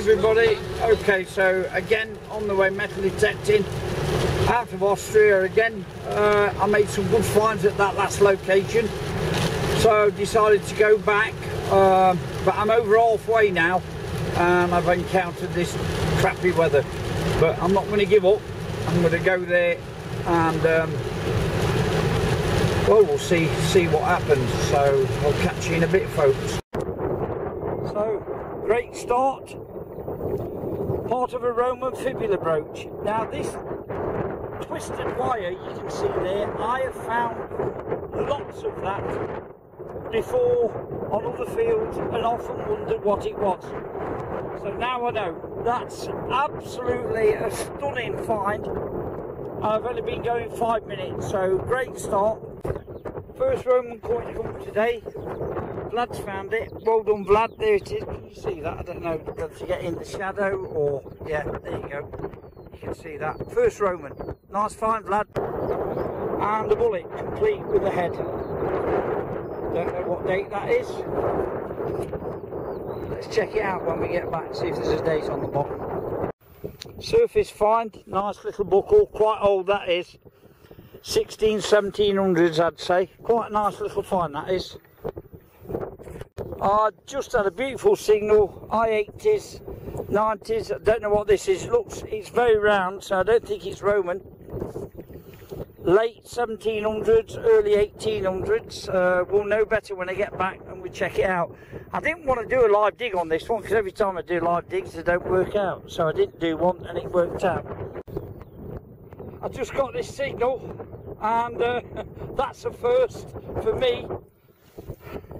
everybody. Okay, so again, on the way metal detecting out of Austria again. I made some good finds at that last location, so decided to go back, but I'm over halfway now and I've encountered this crappy weather, but I'm not going to give up. I'm going to go there and well, we'll see what happens. So I'll catch you in a bit, folks. So great start, part of a Roman fibula brooch. Now this twisted wire you can see there, I have found lots of that before on other fields and often wondered what it was. So now I know. That's absolutely a stunning find. I've only been going 5 minutes, so great start. First Roman coin to come today. Vlad's found it. Well done, Vlad. There it is. Can you see that? I don't know whether to get in the shadow or... yeah, there you go. You can see that. First Roman. Nice find, Vlad. And the bullet, complete with the head. Don't know what date that is. Let's check it out when we get back and see if there's a date on the bottom. Surface find. Nice little buckle. Quite old that is. 1700s I'd say. Quite a nice little find that is. I just had a beautiful signal, I-80s, 90s, I don't know what this is, looks, it's very round, so I don't think it's Roman. Late 1700s, early 1800s, we'll know better when I get back and we check it out. I didn't want to do a live dig on this one, because every time I do live digs they don't work out, so I didn't do one and it worked out. I just got this signal, and that's a first for me.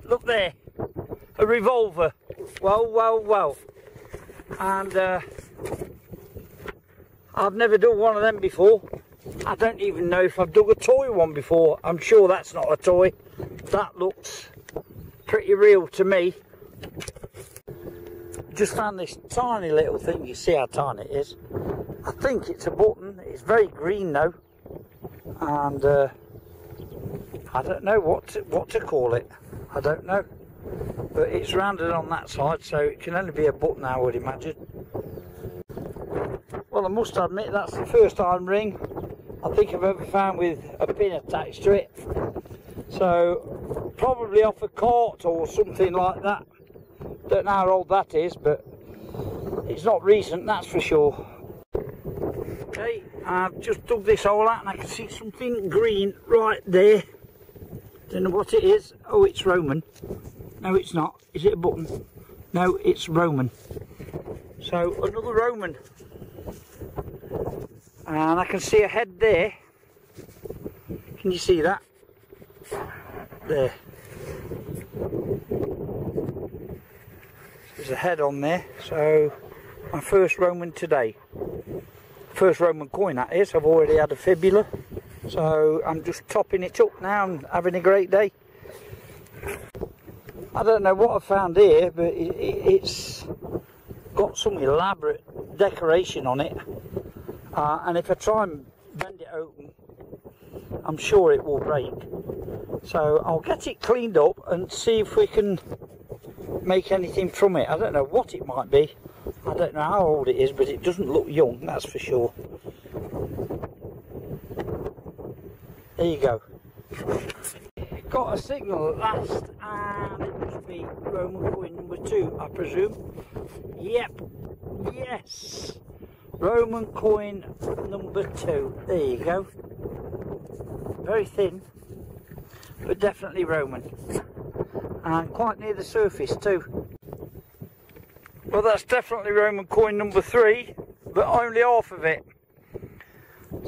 Look there. A revolver. Well, well, well. And I've never dug one of them before. I don't even know if I've dug a toy one before. I'm sure that's not a toy. That looks pretty real to me. Just found this tiny little thing. You see how tiny it is. I think it's a button. It's very green though. And I don't know what to call it. I don't know. But it's rounded on that side, so it can only be a button, I would imagine. Well, I must admit, that's the first iron ring I think I've ever found with a pin attached to it. So, probably off a cart or something like that. Don't know how old that is, but it's not recent, that's for sure. Okay, I've just dug this hole out and I can see something green right there. Don't know what it is. Oh, it's Roman. No, it's not. Is it a button? No, it's Roman. So, another Roman. And I can see a head there. Can you see that? There. There's a head on there. So, my first Roman today. First Roman coin, that is. I've already had a fibula. So I'm just topping it up now and having a great day. I don't know what I found here, but it's got some elaborate decoration on it. And if I try and bend it open, I'm sure it will break. So I'll get it cleaned up and see if we can make anything from it. I don't know what it might be. I don't know how old it is, but it doesn't look young, that's for sure. There you go. Got a signal at last, and it must be Roman coin number 2, I presume. Yep, yes, Roman coin number 2. There you go. Very thin, but definitely Roman, and quite near the surface too. Well, that's definitely Roman coin number 3, but only half of it.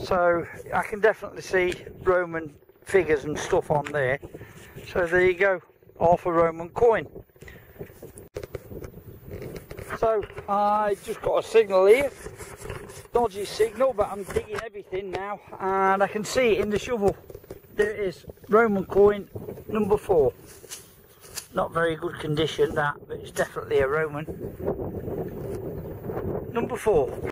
So I can definitely see Roman figures and stuff on there. So there you go, half a Roman coin. So I just got a signal here, dodgy signal, but I'm digging everything now and I can see it in the shovel. There it is, Roman coin number 4. Not very good condition that, but it's definitely a Roman. Number 4.